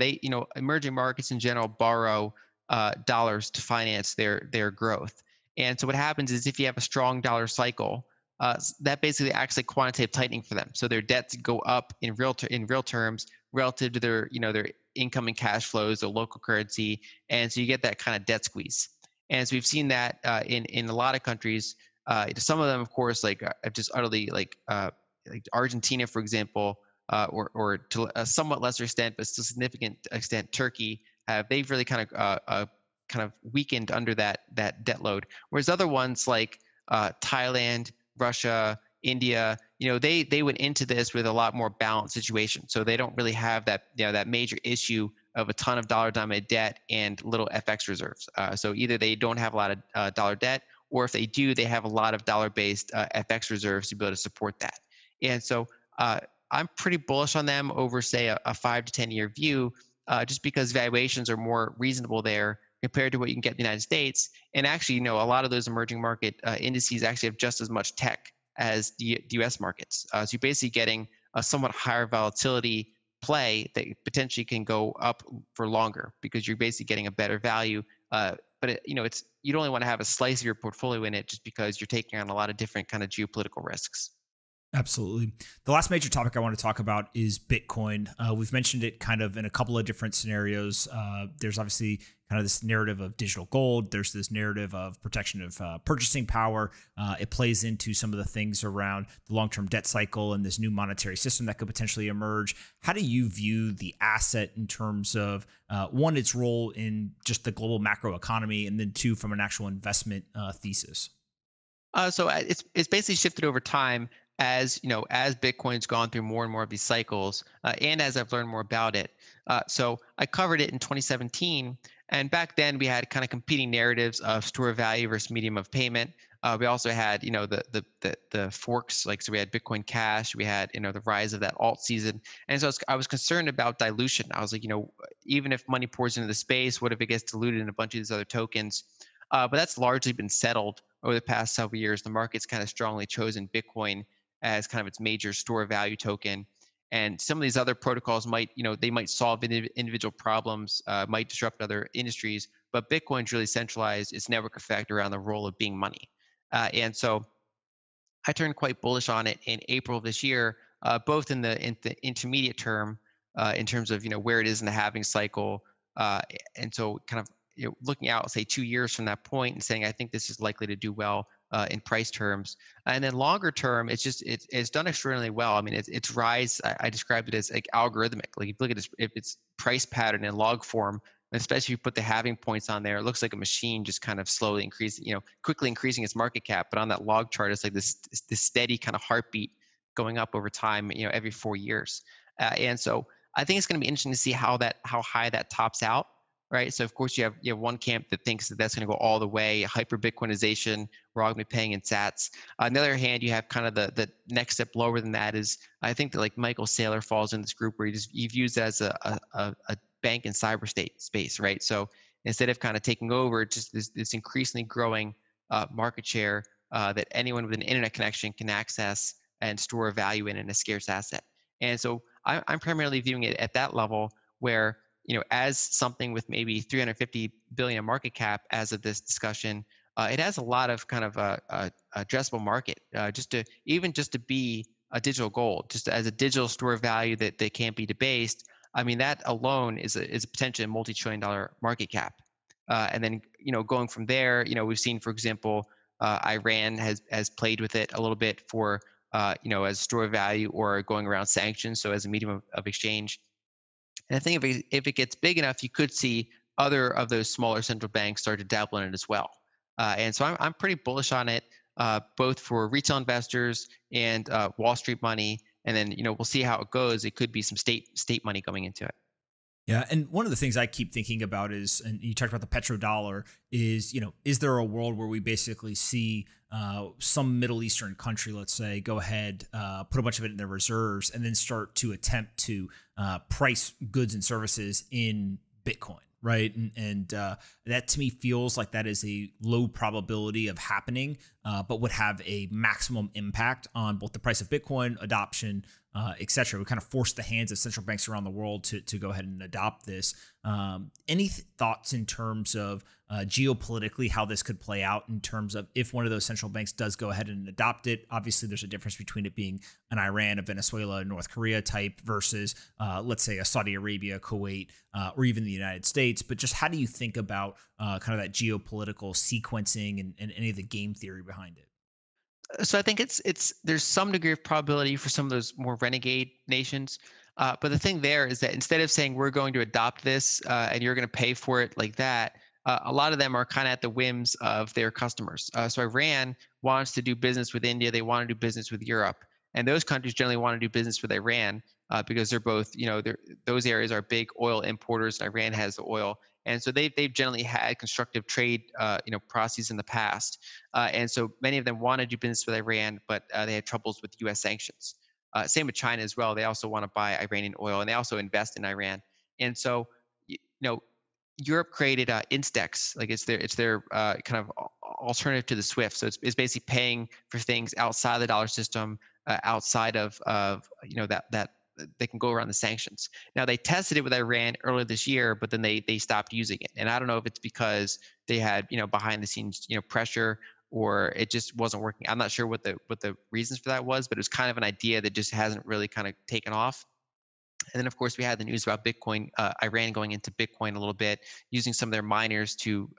emerging markets in general borrow dollars to finance their growth. And so what happens is if you have a strong dollar cycle, that basically acts like quantitative tightening for them. So their debts go up in real terms relative to their their incoming cash flows, their local currency, and so you get that kind of debt squeeze. And so we've seen that in a lot of countries. Some of them, of course, just utterly like Argentina, for example, or to a somewhat lesser extent, but still significant extent, Turkey, they've really kind of weakened under that debt load. Whereas other ones like Thailand, Russia, India, they went into this with a lot more balanced situation. So they don't really have that that major issue of a ton of dollar-denominated debt and little FX reserves. So either they don't have a lot of dollar debt, or if they do, they have a lot of dollar-based FX reserves to be able to support that. And so I'm pretty bullish on them over, say, a 5 to 10 year view, just because valuations are more reasonable there compared to what you can get in the United States. And actually, a lot of those emerging market indices actually have just as much tech as the U.S. markets. So you're basically getting a somewhat higher volatility play that potentially can go up for longer because you're basically getting a better value. But it, you know, it's, you don't only want to have a slice of your portfolio in it just because you're taking on a lot of different kind of geopolitical risks. Absolutely. The last major topic I want to talk about is Bitcoin. We've mentioned it kind of in a couple of different scenarios. There's obviously kind of this narrative of digital gold. There's this narrative of protection of purchasing power. It plays into some of the things around the long-term debt cycle and this new monetary system that could potentially emerge. How do you view the asset in terms of, one, its role in just the global macro economy, and then two, from an actual investment thesis? So it's basically shifted over time. As you know, as Bitcoin's gone through more and more of these cycles, and as I've learned more about it. So I covered it in 2017, and back then we had kind of competing narratives of store of value versus medium of payment. We also had, you know, the forks, like, so we had Bitcoin Cash, we had, you know, the rise of that alt season, and so I was concerned about dilution. I was like, you know, even if money pours into the space, what if it gets diluted in a bunch of these other tokens? But that's largely been settled over the past several years. The market's kind of strongly chosen Bitcoin as kind of its major store of value token, and some of these other protocols might, you know, they might solve individual problems, might disrupt other industries, but Bitcoin's really centralized its network effect around the role of being money, and so I turned quite bullish on it in April of this year, both in the intermediate term, in terms of, you know, where it is in the halving cycle, and so kind of, you know, looking out, say, 2 years from that point and saying I think this is likely to do well. In price terms, and then longer term, it's just it's done extraordinarily well. I mean, its rise, I described it as like algorithmic. Like, if you look at this, if its price pattern in log form, especially if you put the halving points on there, it looks like a machine just kind of slowly increasing, you know, quickly increasing its market cap. But on that log chart, it's like this steady kind of heartbeat going up over time, you know, every 4 years. And so I think it's going to be interesting to see how high that tops out. Right. So, of course, you have one camp that thinks that that's going to go all the way, hyper-Bitcoinization, we're all going to be paying in sats. On the other hand, you have kind of the next step lower than that is, I think that, like, Michael Saylor falls in this group where he views it as a bank and cyber state space, right? So instead of kind of taking over, it's just this increasingly growing market share that anyone with an internet connection can access and store value in a scarce asset. And so I'm primarily viewing it at that level where, you know, as something with maybe 350 billion market cap as of this discussion, it has a lot of kind of addressable market, just to be a digital gold, just as a digital store of value that can't be debased. I mean, that alone is potentially a multi-trillion-dollar market cap. And then, you know, going from there, you know, we've seen, for example, Iran has played with it a little bit for, you know, as store of value or going around sanctions, so as a medium of exchange. And I think if it gets big enough, you could see other of those smaller central banks start to dabble in it as well. And so I'm pretty bullish on it, both for retail investors and Wall Street money. And then, you know, we'll see how it goes. It could be some state money going into it. Yeah. And one of the things I keep thinking about is, and you talked about the petrodollar, is, you know, is there a world where we basically see some Middle Eastern country, let's say, go ahead, put a bunch of it in their reserves and then start to attempt to price goods and services in Bitcoin, right? And that to me feels like that is a low probability of happening, but would have a maximum impact on both the price of Bitcoin, adoption, et cetera. We kind of force the hands of central banks around the world to go ahead and adopt this. Any thoughts in terms of geopolitically how this could play out in terms of if one of those central banks does go ahead and adopt it? Obviously, there's a difference between it being an Iran, a Venezuela, North Korea type versus, let's say, a Saudi Arabia, Kuwait, or even the United States. But just how do you think about kind of that geopolitical sequencing and any of the game theory behind it? So I think there's some degree of probability for some of those more renegade nations. But the thing there is that instead of saying we're going to adopt this and you're going to pay for it like that, a lot of them are kind of at the whims of their customers. So Iran wants to do business with India. They want to do business with Europe. And those countries generally want to do business with Iran because they're both, you know, those areas are big oil importers. And Iran has the oil. And so they've generally had constructive trade, you know, processes in the past. And so many of them want to do business with Iran, but they had troubles with U.S. sanctions. Same with China as well. They also want to buy Iranian oil, and they also invest in Iran. And so, you know, Europe created Instex, like it's their kind of alternative to the SWIFT. So it's basically paying for things outside the dollar system, outside of you know that they can go around the sanctions. Now, they tested it with Iran earlier this year, but then they stopped using it. And I don't know if it's because they had, behind the scenes, pressure, or it just wasn't working. I'm not sure what the reasons for that was, but it was kind of an idea that just hasn't really kind of taken off. And then, of course, we had the news about Bitcoin, Iran going into Bitcoin a little bit, using some of their miners to,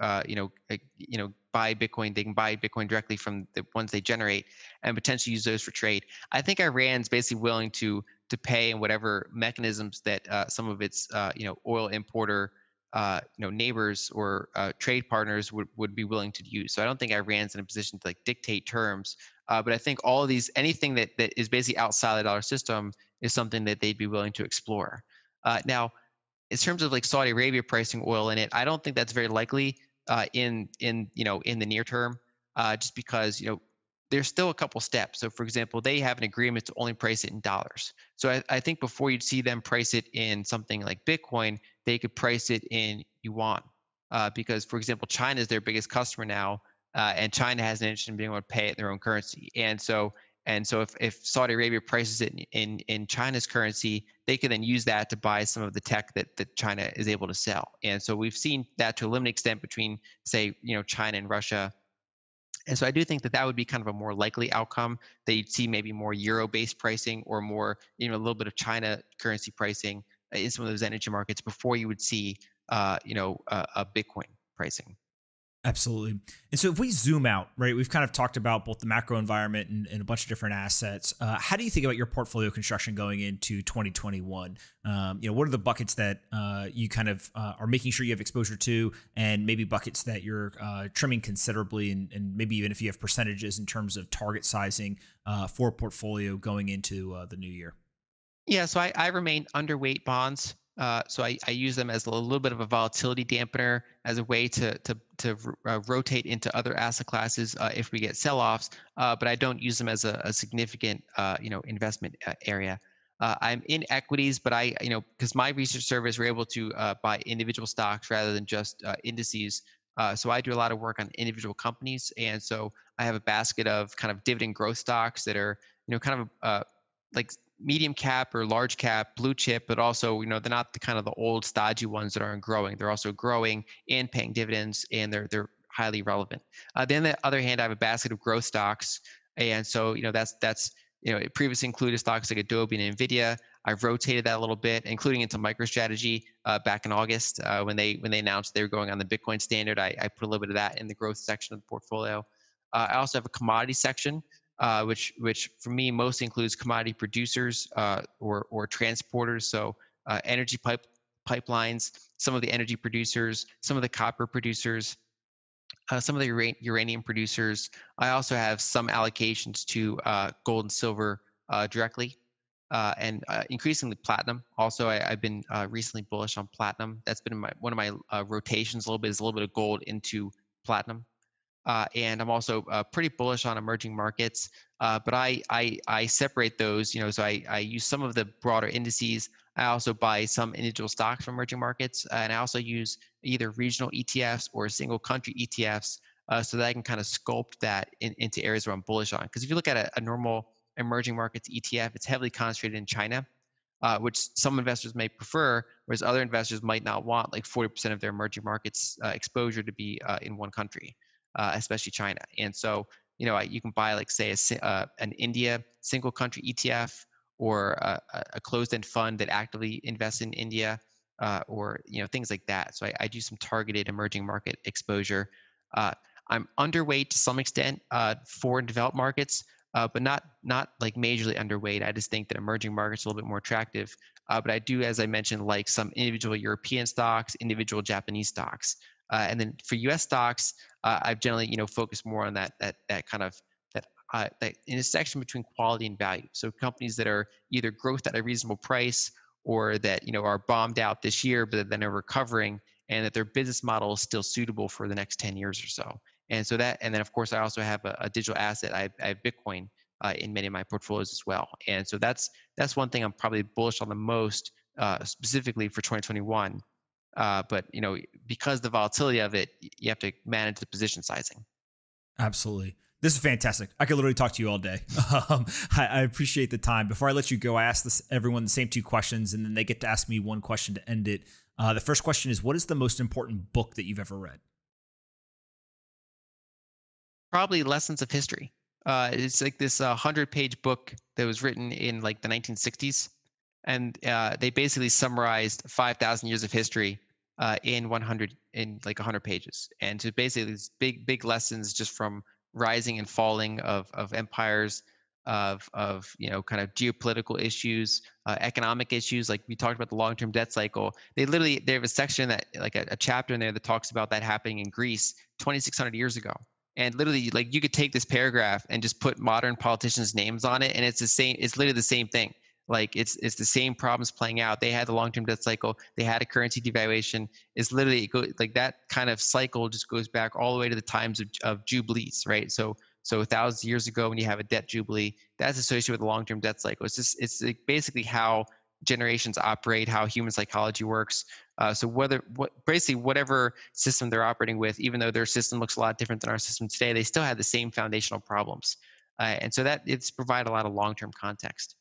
buy Bitcoin. They can buy Bitcoin directly from the ones they generate and potentially use those for trade. I think Iran's basically willing to pay in whatever mechanisms that some of its, oil importer, neighbors or trade partners would be willing to use. So I don't think Iran's in a position to dictate terms. But I think all of these, anything that is basically outside the dollar system is something that they'd be willing to explore. Now, in terms of Saudi Arabia pricing oil in it, I don't think that's very likely in the near term, just because there's still a couple steps. So, for example, they have an agreement to only price it in dollars. So I think before you'd see them price it in something like Bitcoin, they could price it in yuan, because, for example, China is their biggest customer now, and China has an interest in being able to pay it in their own currency, and so if Saudi Arabia prices it in China's currency, they can then use that to buy some of the tech that China is able to sell. And so we've seen that to a limited extent between, say, China and Russia. And so I do think that would be kind of a more likely outcome, that you'd see maybe more euro-based pricing or more, a little bit of China currency pricing in some of those energy markets before you would see, a Bitcoin pricing. Absolutely. And so if we zoom out, right, we've kind of talked about both the macro environment and a bunch of different assets. How do you think about your portfolio construction going into 2021? What are the buckets that you kind of are making sure you have exposure to, and maybe buckets that you're trimming considerably, and maybe even if you have percentages in terms of target sizing for portfolio going into the new year? Yeah, so I remain underweight bonds. So I use them as a little bit of a volatility dampener, as a way to rotate into other asset classes if we get sell-offs. But I don't use them as a significant investment area. I'm in equities, but I because my research service were able to buy individual stocks rather than just indices. So I do a lot of work on individual companies, and so I have a basket of kind of dividend growth stocks that are kind of like medium cap or large cap, blue chip, but also, they're not the kind of the old stodgy ones that aren't growing. They're also growing and paying dividends, and they're highly relevant. Then on the other hand, I have a basket of growth stocks. And so, that's it previously included stocks like Adobe and NVIDIA. I've rotated that a little bit, including into MicroStrategy back in August when they announced they were going on the Bitcoin standard. I put a little bit of that in the growth section of the portfolio. I also have a commodity section, which for me mostly includes commodity producers or transporters, so energy pipelines, some of the energy producers, some of the copper producers, some of the uranium producers. I also have some allocations to gold and silver directly, and increasingly platinum. Also, I've been recently bullish on platinum. That's been one of my rotations a little bit, is a little bit of gold into platinum. And I'm also pretty bullish on emerging markets, but I separate those, so I use some of the broader indices. I also buy some individual stocks from emerging markets, and I also use either regional ETFs or single country ETFs, so that I can kind of sculpt that into areas where I'm bullish on. Because if you look at a normal emerging markets ETF, it's heavily concentrated in China, which some investors may prefer, whereas other investors might not want 40% of their emerging markets exposure to be in one country. Especially China. And so, you can buy an India single country ETF, or a closed-end fund that actively invests in India, or, things like that. So I do some targeted emerging market exposure. I'm underweight to some extent for developed markets, but not majorly underweight. I just think that emerging markets are a little bit more attractive. But I do, as I mentioned, like some individual European stocks, individual Japanese stocks. And then for U.S. stocks, I've generally, focused more on that intersection between quality and value. So companies that are either growth at a reasonable price, or that, are bombed out this year, but then are recovering, and that their business model is still suitable for the next 10 years or so. And so and then of course I also have a digital asset. I have Bitcoin in many of my portfolios as well. And so that's one thing I'm probably bullish on the most, specifically for 2021. But, because the volatility of it, you have to manage the position sizing. Absolutely. This is fantastic. I could literally talk to you all day. I appreciate the time. Before I let you go, I ask everyone the same two questions, and then they get to ask me one question to end it. The first question is, what is the most important book that you've ever read? Probably Lessons of History. It's like this 100-page book that was written in like the 1960s. And they basically summarized 5,000 years of history in like 100 pages. And to basically these big lessons just from rising and falling of empires, of you know, kind of geopolitical issues, economic issues. Like we talked about the long-term debt cycle. They literally, they have a section that, like a chapter in there that talks about that happening in Greece 2,600 years ago. And literally, like you could take this paragraph and just put modern politicians' names on it, and it's the same. It's literally the same thing. Like it's the same problems playing out. They had the long-term debt cycle. They had a currency devaluation. It's literally like that kind of cycle just goes back all the way to the times of jubilees, right? So thousands of years ago, when you have a debt jubilee, that's associated with the long-term debt cycle. It's just like basically how generations operate, how human psychology works. So basically whatever system they're operating with, even though their system looks a lot different than our system today, they still have the same foundational problems. And so that it's provide a lot of long-term context.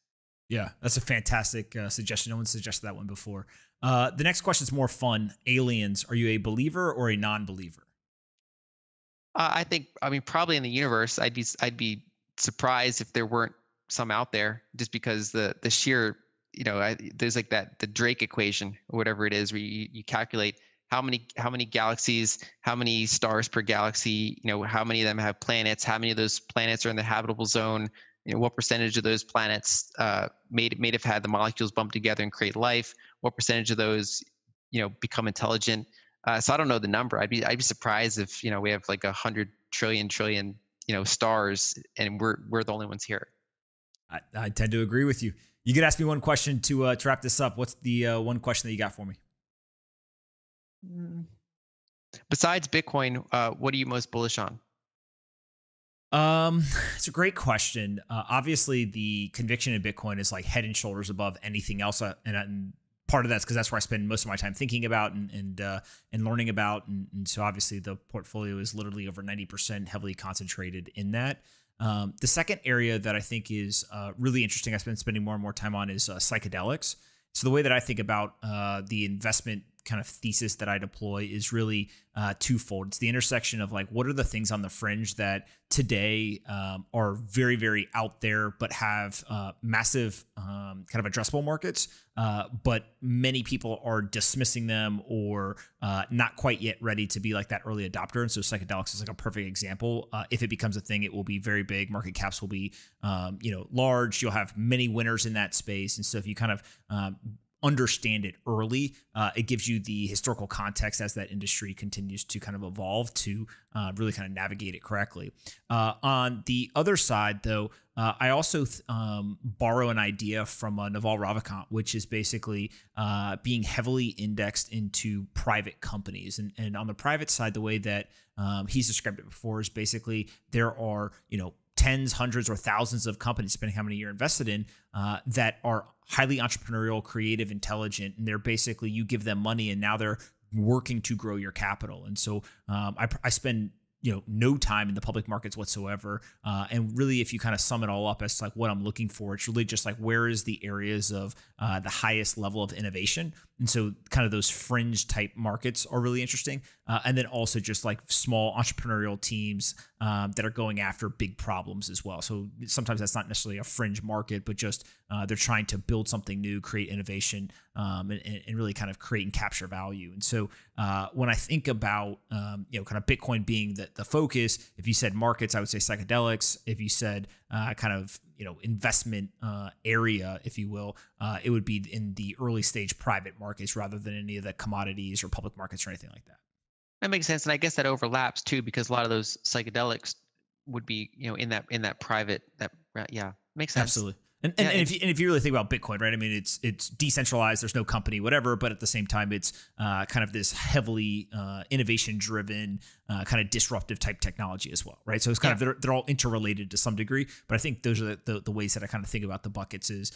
Yeah, that's a fantastic suggestion. No one suggested that one before. The next question is more fun. Aliens, are you a believer or a non-believer? I mean, probably in the universe, I'd be surprised if there weren't some out there, just because the sheer, you know, there's like that, the Drake equation or whatever it is, where you calculate how many galaxies, how many stars per galaxy, you know, how many of them have planets, how many of those planets are in the habitable zone, you know, what percentage of those planets may have had the molecules bump together and create life, what percentage of those, you know, become intelligent. So I don't know the number. I'd be surprised if, you know, we have like 100 trillion, you know, stars and we're the only ones here. I tend to agree with you. You could ask me one question to wrap this up. What's the one question that you got for me? Besides Bitcoin, what are you most bullish on? It's a great question. Obviously, the conviction in Bitcoin is like head and shoulders above anything else, and part of that's because that's where I spend most of my time thinking about and learning about, and so obviously the portfolio is literally over 90% heavily concentrated in that. The second area that I think is really interesting, I've been spending more and more time on, is psychedelics. So the way that I think about the investment kind of thesis that I deploy is really twofold. It's the intersection of like, what are the things on the fringe that today are very, very out there, but have massive kind of addressable markets, but many people are dismissing them or not quite yet ready to be like that early adopter. And so psychedelics is like a perfect example. If it becomes a thing, it will be very big. Market caps will be, you know, large. You'll have many winners in that space. And so if you kind of understand it early, it gives you the historical context as that industry continues to kind of evolve to really kind of navigate it correctly. On the other side, though, I also borrow an idea from Naval Ravikant, which is basically being heavily indexed into private companies. And on the private side, the way that he's described it before is basically there are, you know, tens, hundreds, or thousands of companies, depending how many you're invested in, that are highly entrepreneurial, creative, intelligent, and they're basically, you give them money and now they're working to grow your capital. And so I spend, you know, no time in the public markets whatsoever. And really, if you kind of sum it all up as to like what I'm looking for, it's really just like, where is the areas of the highest level of innovation? And so kind of those fringe type markets are really interesting. And then also just like small entrepreneurial teams that are going after big problems as well. So sometimes that's not necessarily a fringe market, but just they're trying to build something new, create innovation, and really kind of create and capture value. And so when I think about, you know, kind of Bitcoin being the focus, if you said markets, I would say psychedelics. If you said kind of, you know, investment area, if you will, it would be in the early stage private markets rather than any of the commodities or public markets or anything like that. That makes sense. And I guess that overlaps too, because a lot of those psychedelics would be, you know, in that private, that, yeah, makes sense. Absolutely. And if you really think about Bitcoin, right? I mean, it's decentralized. There's no company, whatever. But at the same time, it's kind of this heavily innovation-driven kind of disruptive type technology as well, right? So it's kind of, they're all interrelated to some degree, but I think those are the ways that I kind of think about the buckets is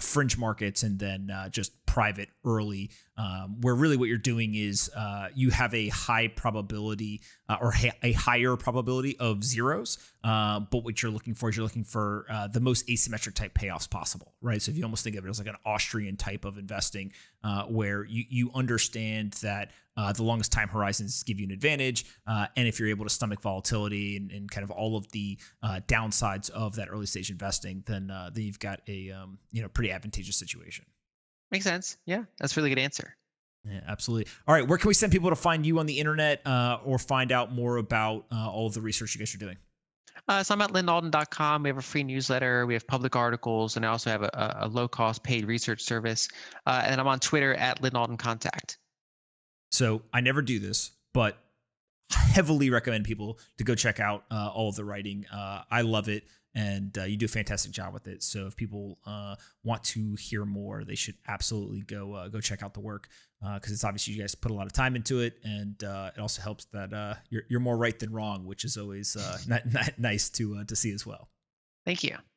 fringe markets and then just private early, where really what you're doing is you have a high probability or a higher probability of zeros, but what you're looking for is you're looking for the most asymmetric type payoffs possible, right? So if you almost think of it as like an Austrian type of investing, where you understand that the longest time horizons give you an advantage, and if you're able to stomach volatility and kind of all of the downsides of that early stage investing, then you've got a pretty advantageous situation. Makes sense. Yeah, that's a really good answer. Yeah, absolutely. All right, where can we send people to find you on the internet or find out more about all of the research you guys are doing? So I'm at lyndalton.com. We have a free newsletter. We have public articles, and I also have a low-cost paid research service. And I'm on Twitter at lyndaltoncontact. So I never do this, but heavily recommend people to go check out all of the writing. I love it. And you do a fantastic job with it. So if people want to hear more, they should absolutely go go check out the work, because it's obviously you guys put a lot of time into it, and it also helps that you're more right than wrong, which is always nice to see as well. Thank you.